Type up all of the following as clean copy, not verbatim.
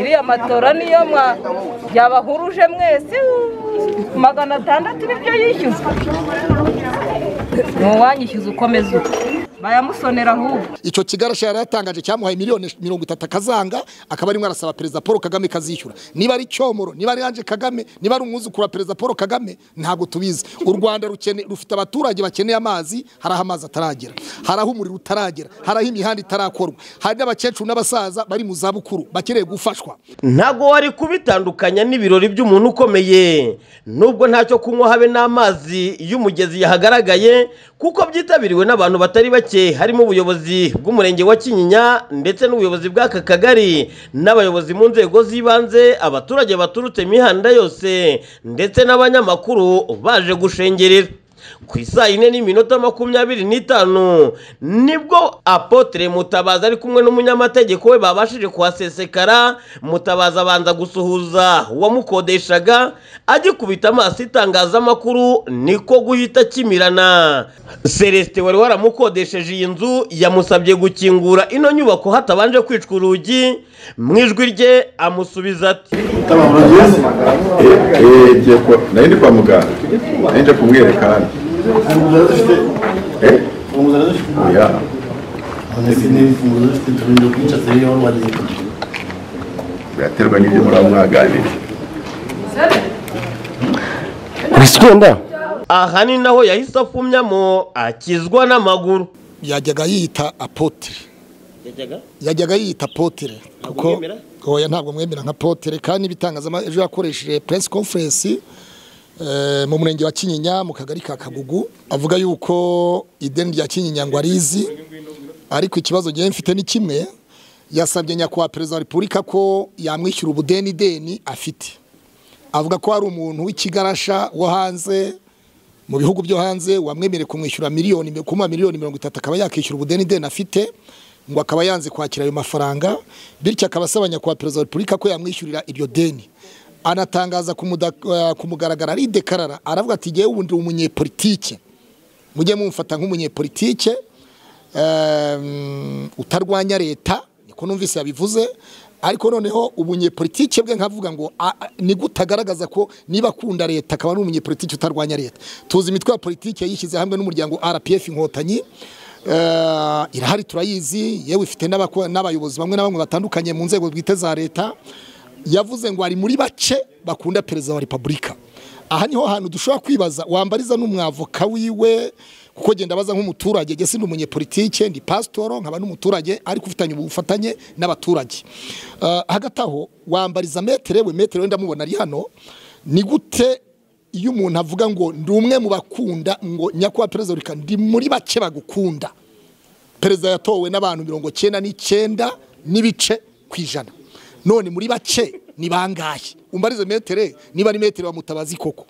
Iriya matora niyo yabahuruje mwese magana atandatu nibyo yishyuzwa n'uwanyishyuza ukomeza bayamusonera ahubwo icyo kigarasha yaratangaje cyamuhaye miliyoni 30 akazanga akaba ari mwarasaba Perezida Paul Kagame kazishyura niba ari cyomoro niba ari anje Kagame niba ari umwuzukuru wa Perezida Paul Kagame ntago tubizi u Rwanda rukene rufite abaturage bakeneye amazi haraho amazi ataragera haraho umuriro utaragera haraho imihanda itarakorwa hari n'abakecuru n'abasaza bari mu za bukuru bakereye gufashwa ntago wari kubitandukanya n'ibirori by'umuntu ukomeye nubwo ntacyo kunywa habe n'amazi y'umugezi yahagaragaye kuko byitabiriwe n'abantu batari harimo ubuyobozi bw'umurenge wa Kinyinya ndetse n'ubuyobozi bw'aka kagari n'abayobozi mu nzego z'ibanze abaturage baturutse imihanda yose ndetse n'abanyamakuru baje gushengerera ku isaha 4:25 nibwo Apôtre Mutabazi ari kumwe n'umunyamategeko we babashije kuhasesekara Mutabazi abanza gusuhuza uwamukodeshaga agikubita amaso itangazamakuru niko guhita kimirana Celeste wari waramukodesheje iyi nzu yamusabye gukingura ino nyubako hatabanje kwicwa urugi mu ijwi rye amusubiza ati aha ni naho yahise apfumyamo akizwa n'amaguru yajyaga yita Apôtre kuko oya ntabwo mwemera nka Apôtre kandi bitangaza ejo yakoresheje press conference mu murenge wa Kinyinya mu kagari ka Kagugu avuga yuko ideni rya Kinyinya ngo arizi ariko ikibazo giye mfite ni kimwe yasabye nyakubahwa Perezida wa Repubulika ko yamwishyura ubudeni afite avuga ko hari umuntu w'ikigarasha wo hanze mu bihugu byo hanze wamwemereye kumwishyura miliyoni 30 akaba yakishyura ubudeni afite ngo akaba yanze kwakira ayo mafaranga bityo akaba asaba nyakubahwa Perezida wa Repubulika ko yamwishyurira iryo deni anatangaza kumugaragara ari dekarara aravuga ati giye ubundi umunyepolitike mujye mumfata nk'umunyepolitike utarwanya leta niko numvise yabivuze ariko noneho umunyepolitike bwe nkavuga ngo ni gutagaragaza ko niba akunda leta akaba ari umunyepolitike utarwanya leta tuzi imitwe ya politike yishyize hamwe n'umuryango RPF Inkotanyi irahari turayizi yewe ifite n'abayobozi bamwe na bamwe batandukanye mu nzego bwite za leta yavuze ngo ari muri bace bakunda Perezida wa Repubulika aha niho hantu dushobora kwibaza wambariza n'umwavoka wiwe kuko genda baza nk'umuturage gese ndi umunyepolitike ndi pastoro nkaba n'umuturage ariko ufitanye ubufatanye n'abaturage hagataho wambariza metero ndamubona ari hano ni gute iyo umuntu avuga ngo ndi umwe mu bakunda ngo nyakwa Perezida rika ndi muri bace bagukunda Perezida yatowe n'abantu 99 nibice kwijana none muri bace ni bangahe umbarize metere niba ari metere wa Mutabazi koko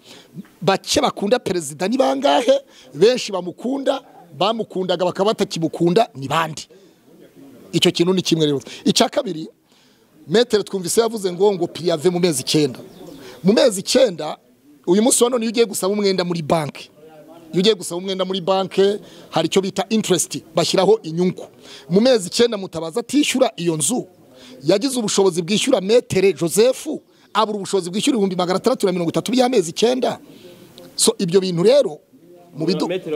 bace bakunda Perezida ni bangahe benshi bamukunda bamukundaga bakabatakibukunda ni bandi icyo kintu ni kimwe rero icya kabiri metere twumvise yavuze ngo piave mu mezi 9 uyu munsi wa none ugiye gusaba umwenda muri banki hari cyo bita interest bashyiraho inyungu mu mezi 9 Mutabazi atishyura iyo nzu yagize ubushobozi bwishyura metere Joseph abura ubushobozi bwishyura 633 by'amezi 9 so ibyo bintu rero mu bidu metere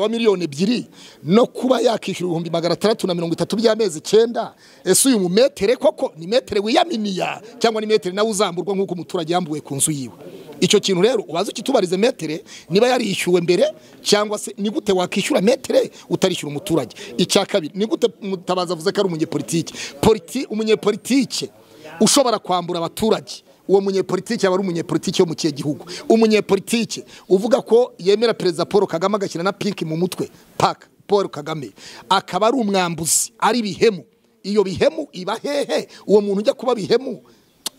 wa miliyoni 2 no kuba yakishyura 633 by'amezi 9 ese uyu mu metere koko ni metere wiyaminiya cyangwa ni metere nawe uzamburwa nkuko umuturage yambuwe ku nzu yiwe icyo kintu rero ubaza ukitubarize metere niba yarishyuwe mbere cyangwa se ni gute wakishyura metere utarishyura umuturage icya kabiri ni gute Mutabazi avuze ko ari umunyepolitike umunyepolitike ushobora kwambura abaturage uwo munyepolitike aba ari umunyepolitike wo mu kiye gihugu umunyepolitike uvuga ko yemera Perezida Paul Kagame agashyira na pink mu mutwe pak Paul Kagame akaba ari umwambuzi ari bihemu iyo bihemu iba hehe uwo muntu ujya kuba bihemu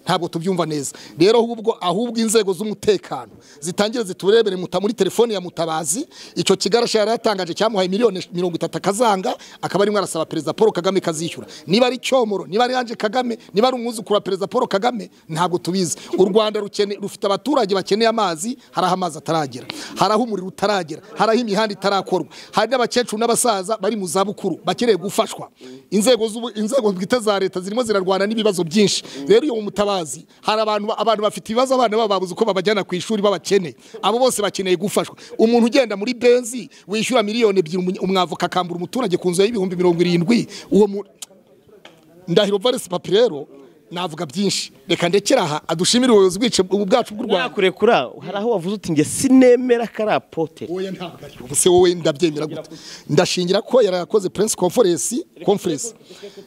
ntabwo tubyumva neza. Rero ahubwo inzego z'umutekano zitangira ziturebere muri telefone ya Mutabazi, icyo kigarasha yaratangaje cyamuhaye miliyoni 30 akazanga, akaba ari arasaba Perezida Paul Kagame kazishyura. Niba ari cyomoro, niba ari Anje Kagame, niba ari umwuzukuru wa Perezida Paul Kagame, ntabwo tubizi. U Rwanda rufite abaturage bakeneye amazi, haraho amazi ataragera, haraho umuriro utaragera, haraho imihanda itarakorwa, hari n'abakecuru n'abasaza bari mu zabukuru bakeneye gufashwa. Inzego bwite za leta zirimo zirarwana n'ibibazo byinshi. Rero iyo Mutabazi hari abantu bafite ibibazo, abana bababuze uko babajyana ku ishuri babakene, abo bose bakeneye gufashwa. Umuntu ugenda muri benzi wishyura miliyoni 2 umwavoka akambura umuturage ku nzu y'ibihumbi 70, uwo ndahiro Valesi Papirero navuga byinshi. Reka ndekera aha adushimira ubuyobozi bwacu bw'u Rwanda. Nakurekura haraho wavuze uti nge sinemera karapote. Oya ntabwo ari. Ubuse wowe ndabyemera gute? Ndashingira ko yarakoze press conference.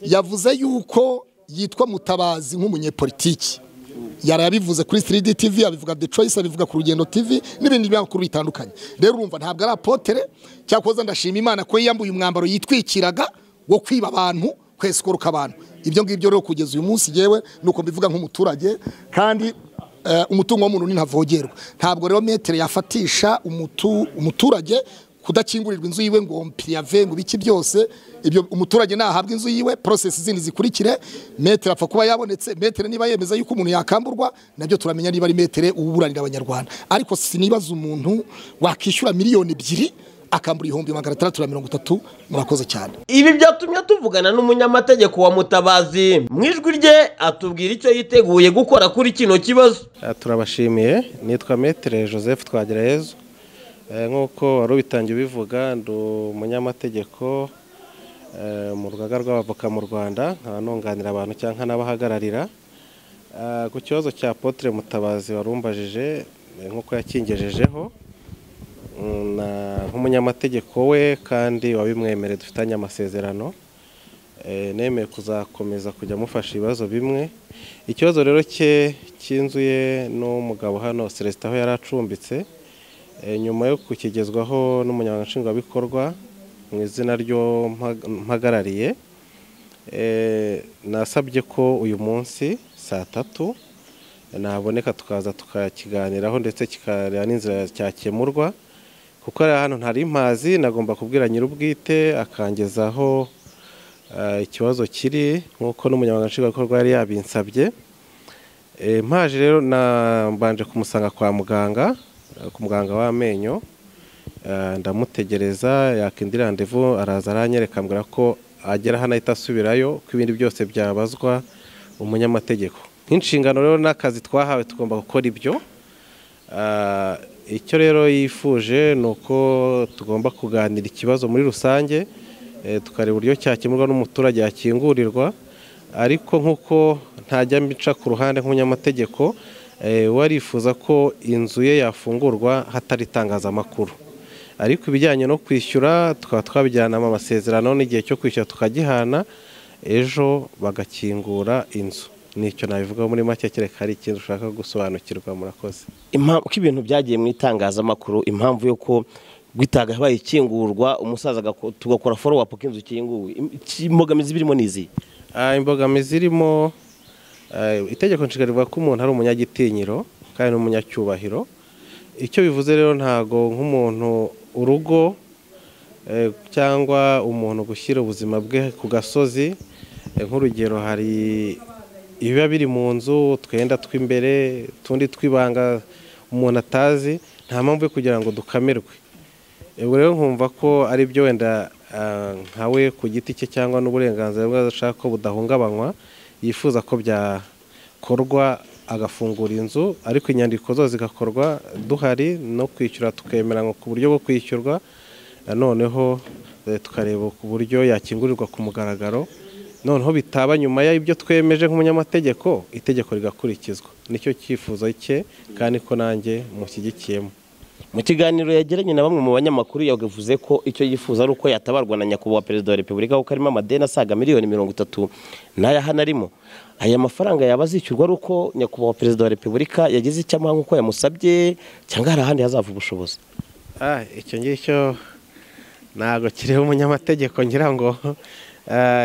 Yavuze yuko yitwa Mutabazi nk'umunyepolitiki. Yarabivuze kuri 3D TV, abivuga The Choice, abivuga ku Rugendo TV n'ibindi byakuru bitandukanye. Rero urumva ntabwo arapotere, cyakoze ndashima Imana ko yiyambuye umwambaro yitwikiraga wo kwiba abantu, kwesikoruka abantu. Ibyo ngibyo rero kugeza uyu munsi yewe nuko bivuga nk'umuturage, kandi umutungo w'umuntu ntavogerwa. Ntabwo rero metere yafatisha umuturage kudakingurirwa inzu yiwe ngo mpiave ngo biki byose. Ibyo umuturage nahabwa inzu yiwe, process zindi zikurikire. Metere afa kuba yabonetse, metere niba yemeza yuko umuntu yakamburwa, nabyo turamenya niba ari metere ububuranira abanyarwanda. Ariko sinibaza umuntu wakishyura miliyoni 2 akambura 633. Murakoze cyane. Ibi byatumye tuvugana n'umunyamategeko wa Mutabazi, mwijwi rye atubwira icyo yiteguye gukora kuri kino kibazo. Turabashimiye. Nitwa Metre Joseph Twagirayezu. Nkuko warubitangiye bivuga, ndo umunyamategeko mu rugaga rw'abavoka mu Rwanda, nkanonganira abantu cyangwa n'abahagararira. Ku kibazo cya Apôtre Mutabazi warumbajije, nkuko yakingejejeho nk'umunyamategeko we kandi wabimwemereye, dufitanye amasezerano, nemeye kuzakomeza kujya mufasha ibibazo bimwe. Ikibazo rero cy'inzuye n'umugabo hano Celestin aho yaracumbitse, nyuma yo kukigezwaho n'umunyamabanga nshingwabikorwa mu izina ryo mpagarariye, nasabye ko uyu munsi saa 3 naboneka tukaza tukakiganiraho, ndetse kikareba n'inzira cyakemurwa. Kuko hano ntari impazi, nagomba kubwira nyirubwite akangezaho ikibazo kiri nkuko n'umunyamabanga nshingwabikorwa yari yabinsabye. Mpaje rero nambanje kumusanga kwa muganga, ku muganga w'amenyo, ndamutegereza yakindira rendezvous, araza aranyereka ambwira ko agera hano ahita asubirayo, ko ibindi byose byabazwa umunyamategeko. Nk'inshingano rero n'akazi twahawe tugomba gukora ibyo. Icyo rero yifuje nuko tugomba kuganira ikibazo muri rusange, tukareba uburyo cyakemurwa n'umuturage yakingurirwa. Ariko nkuko ntajya mbica ku ruhande nk'umunyamategeko, warifuza ko inzu ye yafungurwa hatari itangazamakuru. Ariko ibijyanye no kwishyura tukaba twabijyanamo amasezerano, n'igihe cyo kwishyura tukagihana, ejo bagakingura inzu. Nicyo nabivuga muri make, kereka hari ikintu ushaka gusobanukirwa. Murakoze. Impamvu k'ibintu byagiye mu itangazamakuru, impamvu yo ko gwitaga habaye ikingurwa umusaza tugakora follow up kinzu kinguwe, imbogamizi birimo nizi. Imbogamizi irimo itegeko nshinga rivuga ko umuntu ari umunyagitinyiro kandi n'umunyacyubahiro. Icyo bivuze rero ntago nk'umuntu urugo cyangwa umuntu gushyira ubuzima bwe ku gasozi. Nk'urugero hari ibiba biri mu nzu, twenda tw'imbere, tundi twibanga umuntu atazi, nta mpamvu kugira ngo dukamerwe. Ubwo rero nkumva ko ari byo wenda nkawe ku giti cye cyangwa n'uburenganzira bwa ashaka ko budahungabanywa, yifuza ko byakorwa agafungura inzu. Ariko inyandiko zo zigakorwa duhari, no kwishyura tukemerana ku buryo bwo kwishyurwa, noneho tukareba ku buryo yakingurirwa ku mugaragaro. Noneho bitaba nyuma y'ibyo twemeje nk'umunyamategeko, itegeko rigakurikizwa. Nicyo cyifuzo cye kandi ko nanjye mushyigikiyemo. Mu kiganiro yageranye na bamwe mu banyamakuru, yavuze ko icyo yifuza ari uko yatabarwa na Nyakubahwa Perezida wa Repubulika, kuko arimo amadeni asaga miliyoni 30 n'ayahana arimo. Aya mafaranga yabazishyurwa ari uko Nyakubahwa Perezida wa Repubulika yagize icyo amuha nk'uko yamusabye, cyangwa hari ahandi hazava ubushobozi? Icyo ngicyo ntabwo kiriho umunyamategeko, ngira ngo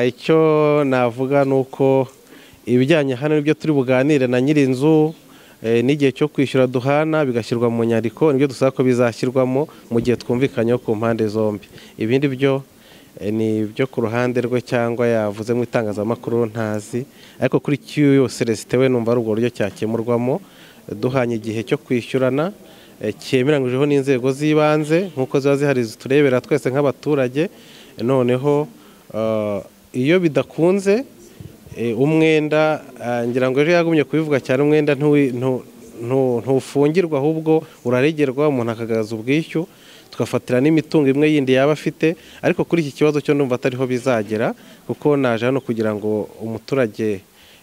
icyo navuga nuko ibijyanye hano n'ibyo turi buganire na nyirinzu n'igihe cyo kwishyura duhana bigashyirwa mu nyandiko nibyo dusaba ko bizashyirwamo mu gihe twumvikanye ku mpande zombi. Ibindi byo ni byo ku ruhande rwe cyangwa yavuze mu itangazamakuru ntazi, ariko kuri kiyo yose Celestin we numva ari ubwo buryo cyakemurwamo duhanye igihe cyo kwishyurana cyemeranyijeho n'inzego z'ibanze nkuko ziba zihari turebera twese nk'abaturage. Noneho iyo bidakunze umwenda ngira ngo ejo yagumye kubivuga cyane, umwenda ntufungirwa ahubwo uraregerwa, umuntu akagaragaza ubwishyu tugafatira n'imitungo imwe yindi yaba afite. Ariko kuri iki kibazo cyo ndumva atariho bizagera kuko naje hano kugira ngo umuturage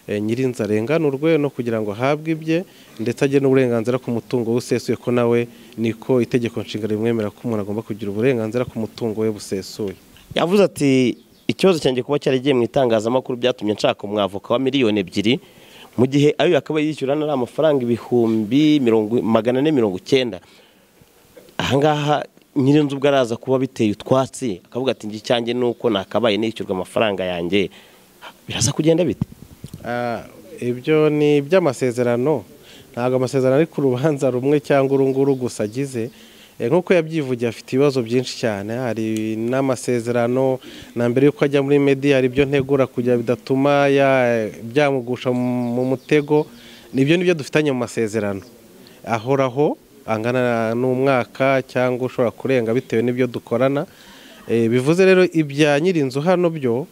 nyirinzi arenganurwe no kugira ngo ahabwe ibye ndetse ajye n'uburenganzira ku mutungo usesuye, ko nawe niko itegeko nshinga rimwemera ko umuntu agomba kugira uburenganzira ku mutungo we busesuye. Yavuze ati ikibazo cyanjye kuba cyaragiye mu itangazamakuru byatumye nshaka umwavoka wa miliyoni ebyiri mu gihe ayo akaba yishyurana ari amafaranga 490,000. Ahangaha nyirinzi ubwo araza kuba biteye utwatsi akavuga ati ngi cyanjye nuko nakabaye nishyurwa amafaranga yanjye, biraza kugenda bite? Ibyo ni by'amasezerano, ntabwo amasezerano ari ku rubanza rumwe cyangwa urunguru gusa agize. Nkuko yabyivugiye afite ibibazo byinshi cyane, hari n'amasezerano na mbere yuko ajya muri media hari ibyo ntegura kugira bidatuma byamugusha mu mutego. Nibyo dufitanye mu masezerano ahoraho angana n'umwaka cyangwa ushobora kurenga bitewe n'ibyo dukorana. Bivuze rero ibya nyirinzu hano byo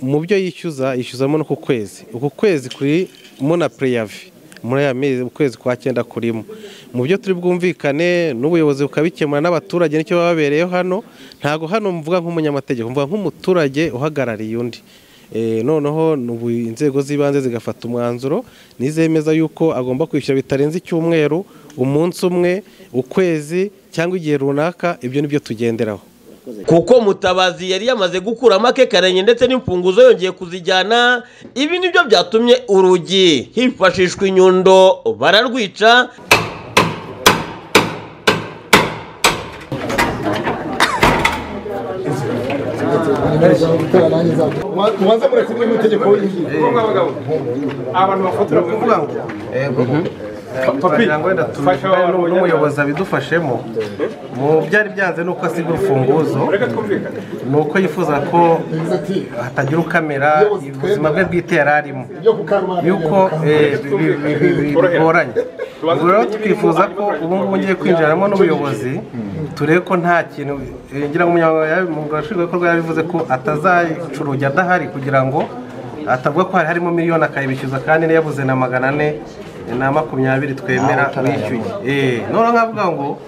mu byo yishyuzamo no ku kwezi, uku kwezi kuri mona preyavi muri ya mezi ukwezi kwa 9 kurimo. Mu byo turi bwumvikane n'ubuyobozi ukabikemura n'abaturage n'icyo babereyeho hano, ntago hano mvuga nk'umunyamategeko, mvuga nk'umuturage uhagarariye undi. Noneho inzego z'ibanze zigafata umwanzuro nizemeza yuko agomba kwishyura bitarenze icyumweru, umunsi umwe, ukwezi cyangwa igihe runaka. Ibyo nibyo tugenderaho kuko Mutabazi yari yamaze gukura make karenye ndetse n'imfunguzo yongeye kuzijyana. Ibi nibyo byatumye urugi hifashishwa inyundo bararwica. N'umuyobozi abidufashemo mu byari byanze nuko asiga urufunguzo nuko yifuza ko hatagira ukamera ubuzima bwe bwite yararimo yuko bigoranye. Rero twifuza ko ubu ngubu ngiye kwinjiramo n'ubuyobozi turebe ko nta kintu ngira ngo umunyamabanga yabivuze ko atazacuruja adahari kugira ngo atavuga ko hari harimo miliyoni akayibishyuza, kandi yabuze na 420 twemera wishyuye. None nkavuga ngo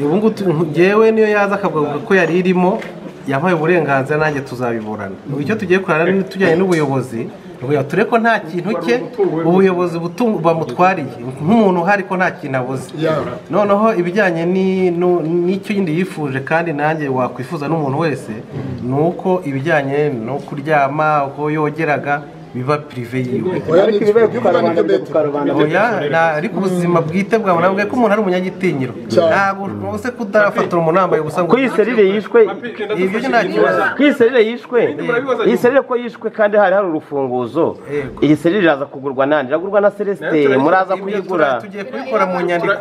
ubu ngubu ngewe niyo yaza akavuga ko yari irimo yampaye uburenganzira nanjye tuzabiburana. Icyo tugiye kurana n'itujyanye n'ubuyobozi ngo ture ko nta kintu cye ubuyobozi bamutwariye nk'umuntu hari ko nta kintu abuze. Noneho ibijyanye n'icyo yindi yifuje kandi nanjye wakwifuza n'umuntu wese nuko ibijyanye no kuryama uko yogeraga biba privé yiwe. Ariko ubuzima bwite bwa murambwe ko umuntu ari umunyagitinyiro ntabwo use kudarafatira umuntu nambaye ubusa ngo kwiserire yishwe. Ibyo ntakibazo kwiserire yishwe, yiserire ko yishwe kandi hari urufunguzo. Iyi serire iraza kugurwa nandi, iragurwa na Celestin, muraza kuyigura tugiye kubikora mu nyandiko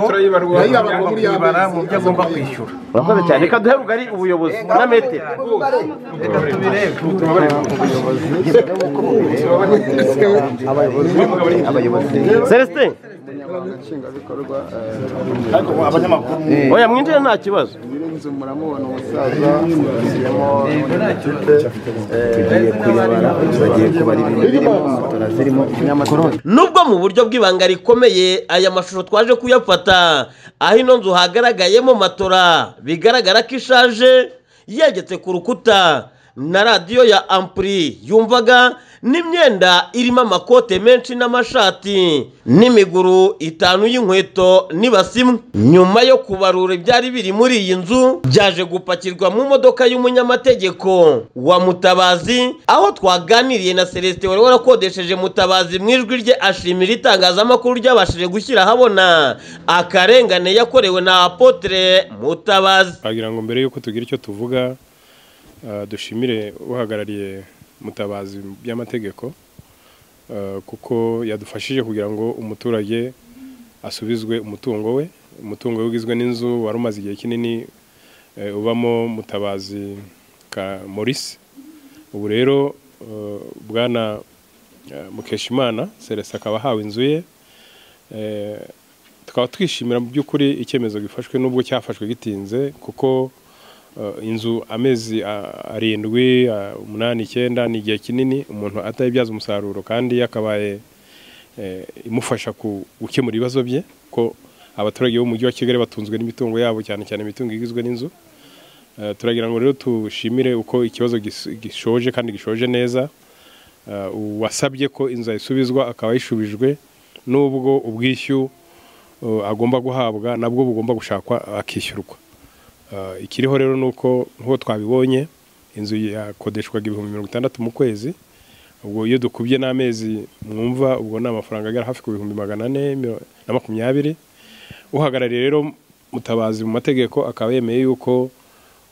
ibara mu byo agomba kwishyura. Urakoze cyane, reka duhe rugari ubuyobozi na metero reka tubirebe ubuyobozi. Celestin oya mwinjire nta kibazo. Muramubona umusaza nubwo mu buryo bw'ibanga rikomeye aya mashusho twaje kuyafata aho ino nzu hagaragayemo matora bigaragara ko ishaje yegetse ku rukuta na radio ya ampli yumvaga n'imyenda irimo amakote menshi n'amashati n'imiguru 5 y'inkweto nibasimwe. Nyuma yo kubarura ibyari biri muri iyi nzu byaje gupakirwa mu modoka y'umunyamategeko wa Mutabazi, aho twaganiriye na Celestin wari warakodesheje Mutabazi mu ijwi rye ashimira itangazamakuru ryabashije gushyira habona akarengane yakorewe na Apôtre Mutabazi. Agira ngo mbere yuko tugira icyo tuvuga dushimire uhagarariye Mutabazi by'amategeko kuko yadufashije kugira ngo umuturage asubizwe umutungo we. Umutungo ugizwe n'inzu wari umaze igihe kinini ubamo Mutabazi ka Maurice. Ubu rero bwana Mukeshimana Seresa akaba hawe inzu ye. Tukaba twishimira mu by'ukuri icyemezo gifashwe n'ubwo cyafashwe gitinze, kuko inzu amezi 7, 8, 9 ni gihe kinini umuntu atayibyaza umusaruro, kandi yakabaye imufasha gukemura ibibazo bye, ko abaturage bo mu mujyi wa Kigali batunzwe n'imitungo yabo, cyane cyane imitungo igizwe n'inzu. Turagira ngo rero tushimire uko ikibazo gishoje kandi gishoje neza. Wasabye ko inzu isubizwa akaba yishubijwe, nubwo ubwishyu agomba guhabwa nabwo bugomba gushakwa akishyurwa. Ikiriho rero nuko nko twabibonye inzu yakodeshwaga 6,000 mu kwezi. Ubwo iyo dukubye n'amezi mwumva ubwo n'amafaranga agera hafi ku 420,000. Uhagarariye rero Mutabazi mu mategeko akaba yemeye yuko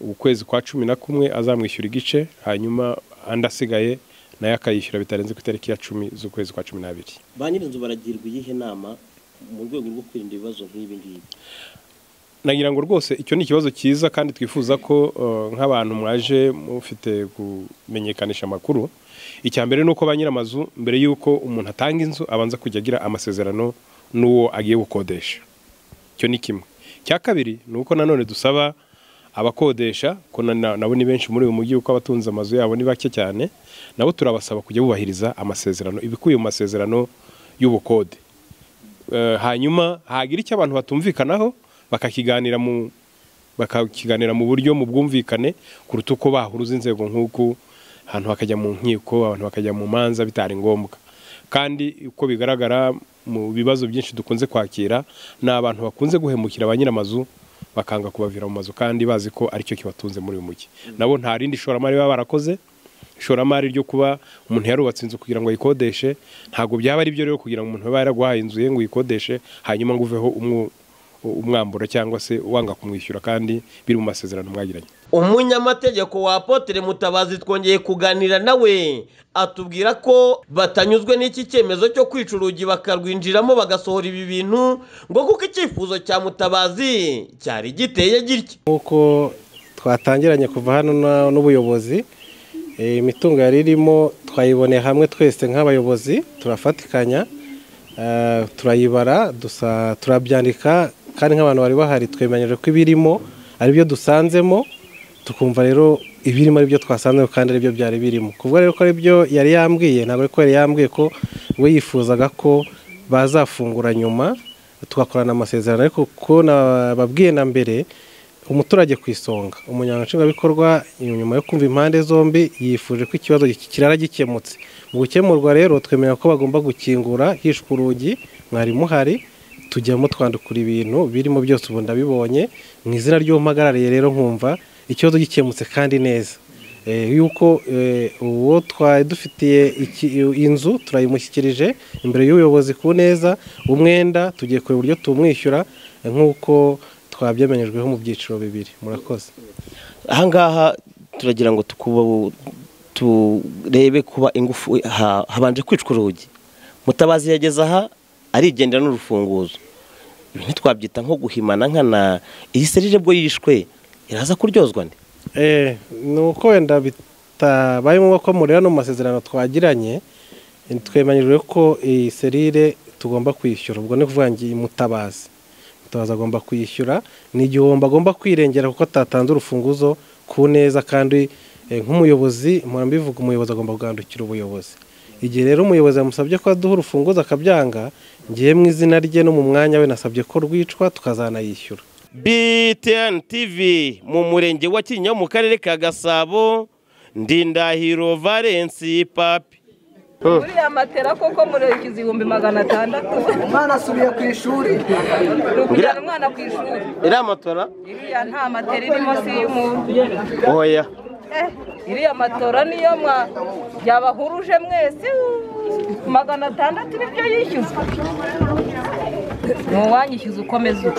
ukwezi kwa 11 azamwishyura igice, hanyuma andasigaye naye akayishyura bitarenze ku itariki ya 10 z'ukwezi kwa 12. Banyir'inzu baragirwa iyihe nama mu rwego rwo kwirinda ibibazo nk'ibi ngibi? Nagira ngo rwose icyo ni ikibazo cyiza, kandi twifuza ko nk'abantu mwaje mufite kumenyekanisha amakuru. Icya mbere nuko banyir'amazu mbere yuko umuntu atanga inzu abanza kujya agira amasezerano n'uwo agiye gukodesha. Icyo ni kimwe. Cya kabiri nuko nanone dusaba abakodesha, ko nabo ni benshi muri uyu mujyi uko abatunze amazu yabo ni bake cyane, nabo turabasaba kujya bubahiriza amasezerano, ibikuye mu masezerano y'ubukode. Hanyuma hagira icyo abantu batumvikanaho bakakiganira mu buryo mu bwumvikane, kuruta uko bahuruza inzego nk'uko ahantu hakajya mu nkiko, abantu bakajya mu manza bitari ngombwa. Kandi uko bigaragara mu bibazo byinshi dukunze kwakira, n'abantu bakunze guhemukira abanyir'amazu bakanga kubavira mu mazu, kandi bazi ko ari cyo kibatunze muri uyu mujyi. Nabo nta rindi ishoramari baba barakoze. Ishoramari ryo kuba umuntu yarubatse inzu kugira ngo ayikodeshe ntago byaba ari byo rero kugira ngo umuntu bayaragwaha inzu ye ngo yikodeshe hanyuma nguveho umwambura cyangwa se uwanga kumwishyura, kandi biri mu masezerano mwagiranye. Umunyamategeko wa Apôtre Mutabazi twongeye kuganira nawe atubwira ko batanyuzwe n'iki cyemezo cyo kwica urugi bakarwinjiramo bagasohora ibi bintu, ngo kuko icyifuzo cya Mutabazi cyari giteye gitya. Nkuko twatangiranye kuva hano n'ubuyobozi, imitungo yaririmo twayiboneye hamwe twese nk'abayobozi, turafatikanya, turayibara, turabyandika, kandi nk'abantu bari bahari twemenyere ko ibirimo ari byo dusanzemo, tukumva rero ibirimo ari byo twasanze kandi ari byo byari birimo. Kuvuga rero ko ari byo yari yambwiye, ntabwo ko yari yambwiye ko we yifuzaga ko bazafungura nyuma tugakorana amasezerano, ariko ko nababwiye na mbere umuturage ku isonga. Umunyamabanga nshingwabikorwa nyuma yo kumva impande zombi yifuje ko ikibazo kirara gikemutse. Mu gukemurwa rero twemera ko bagomba gukingura hishwe urugi, mwari muhari, tujyamo twandukura ibintu birimo byose ubu ndabibonye. Mu izina ry'umpagarariye rero nkumva ikibazo gikemutse kandi neza. Yuko uwo twari dufitiye inzu turayimushyikirije imbere y'ubuyobozi ku neza, umwenda tugiye kureba uburyo tumwishyura nk'uko twabyemenyejweho mu byiciro 2. Murakoze. Aha ngaha turagira ngo turebe kuba ingufu habanje kwicwa urugi. Mutabazi yageze aha arigendera n'urufunguzo. Ibi ntitwabyita nko guhimana nkana iyi serije bwo yishwe iraza kuryozwa nde? Nuko wenda bitabayemo ko muri ano masezerano twagiranye twemenyejwe ko iyi serire tugomba kwishyura. Ubwo ni kuvangiye Mutabazi agomba kwishyura, ni igihombo agomba kwirengera kuko atatanze urufunguzo ku neza, kandi nk'umuyobozi mpora mbivuga umuyobozi agomba kugandukira ubuyobozi. Igihe rero umuyobozi amusabye ko aduha urufunguzo akabyanga, ngiye mu izina rye no mu mwanya we nasabye ko rwicwa tukazanayishyura. BTN TV mu murenge wa Kinyinya mu karere ka Gasabo, Ndindahiro Valence Papi. Uriya matera koko muri 6,600. Umwana asubiye ku ishuri. Kugira umwana ku ishuri. Iriya matora? Iriya nta matera iri munsi y'umuntu. Oya. Iriya matora niyo yabahuruje mwese 600 nibyo yishyuza. Mu wanyishyuza ukomeza.